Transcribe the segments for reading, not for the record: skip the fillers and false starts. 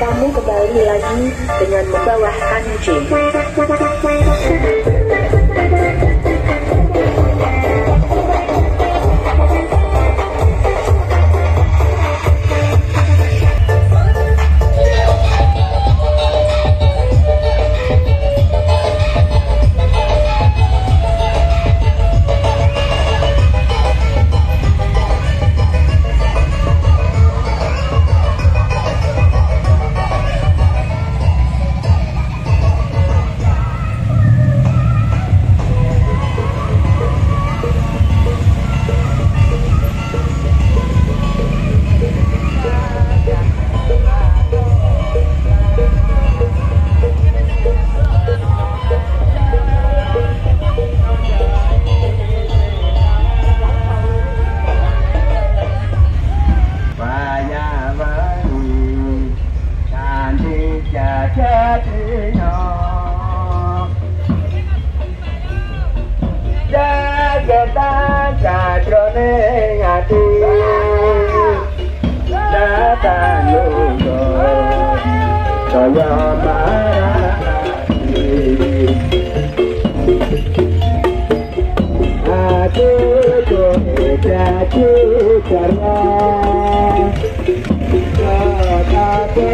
Kamu kembali lagi dengan membawa anjing. Datang kadrone ati datang lungo kaya marani ati to dadi karna kata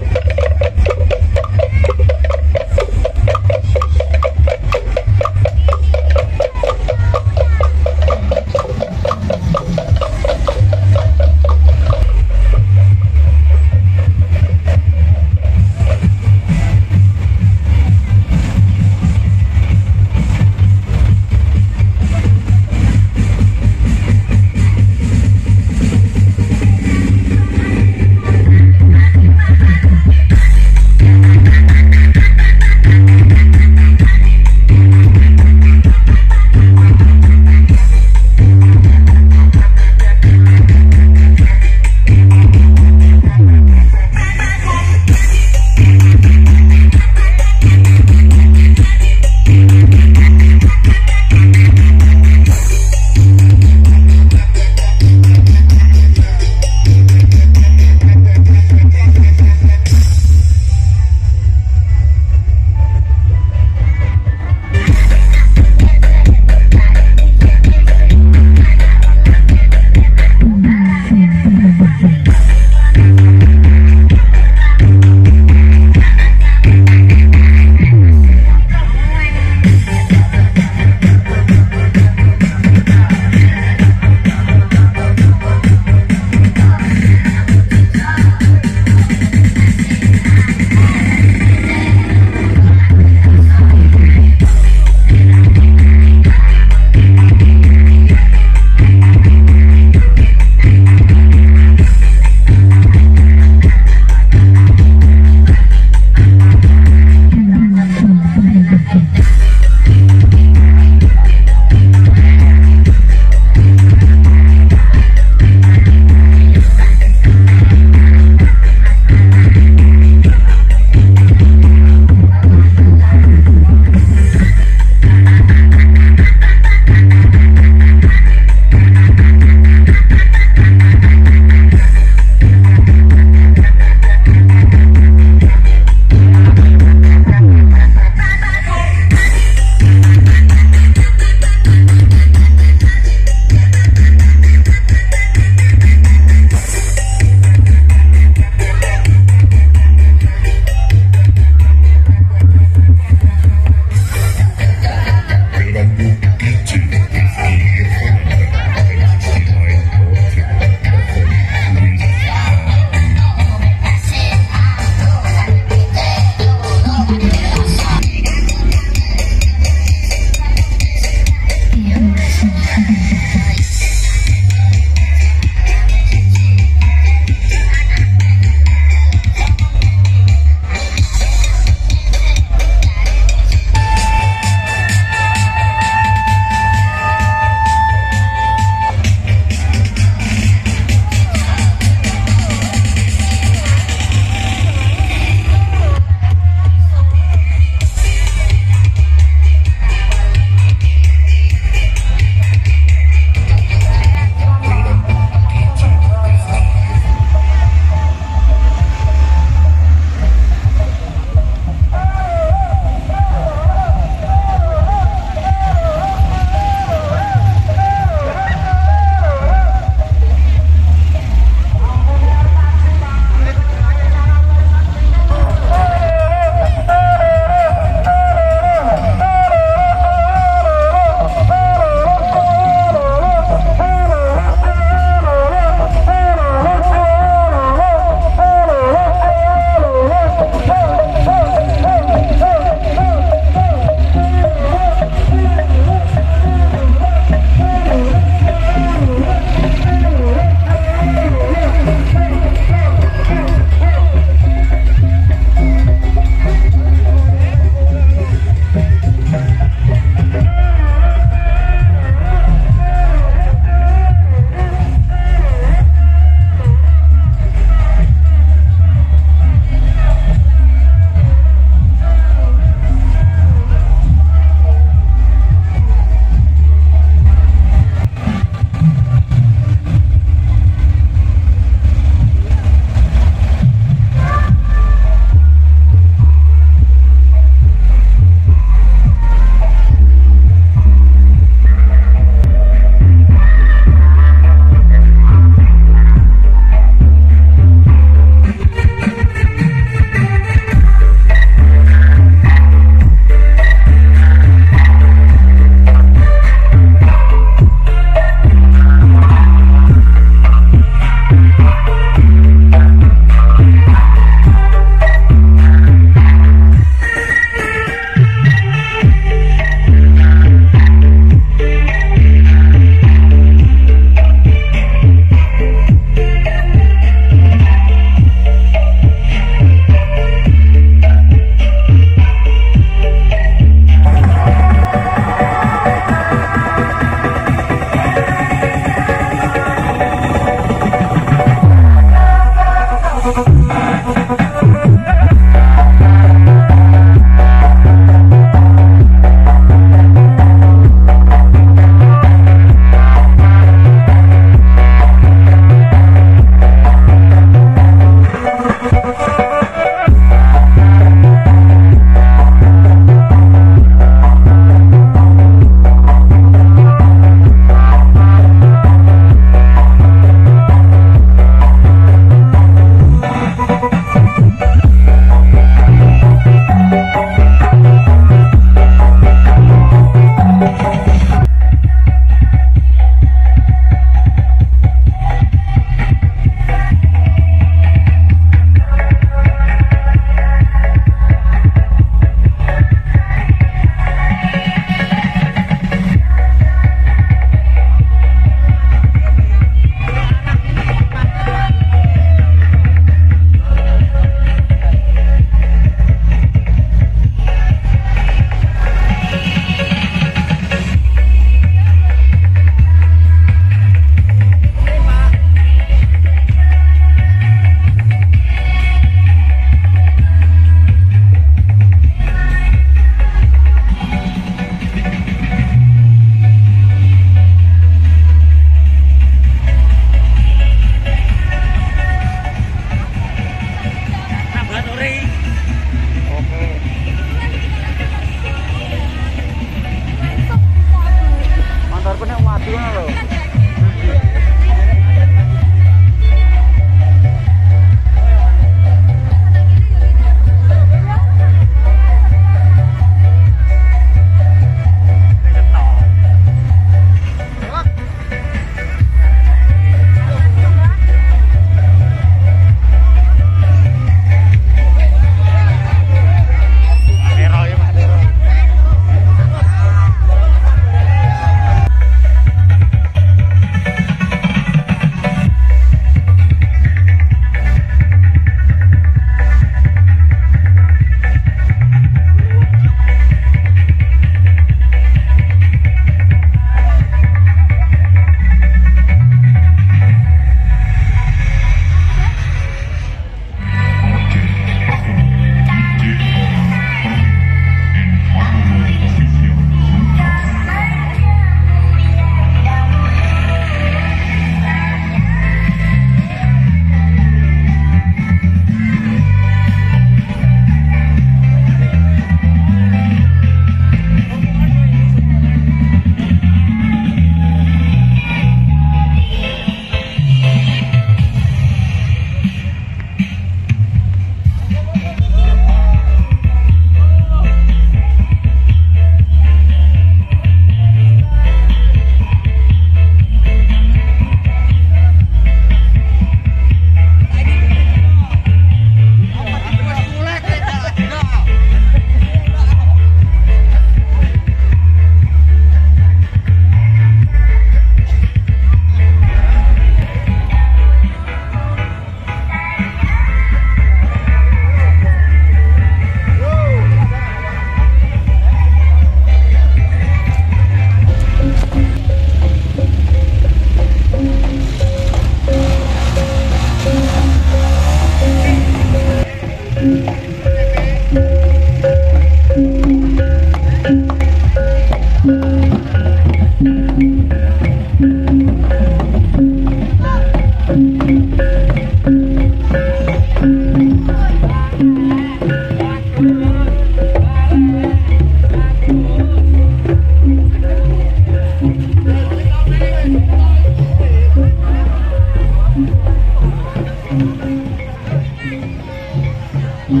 Dewe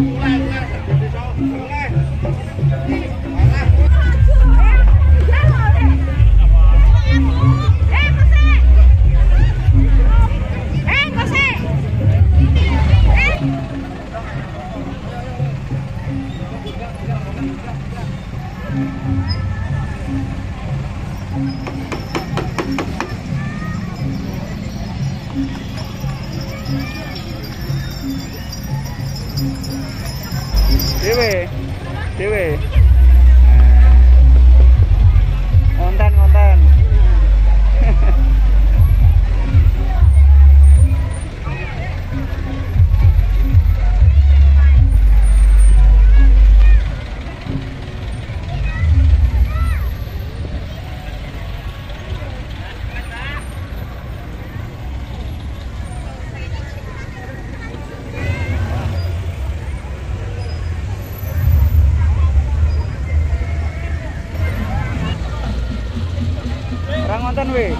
ngonten way.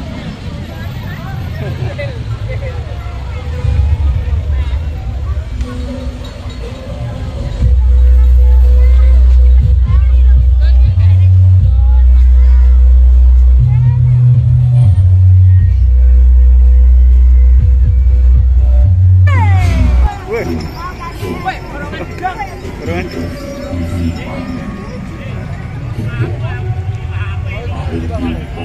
Wait.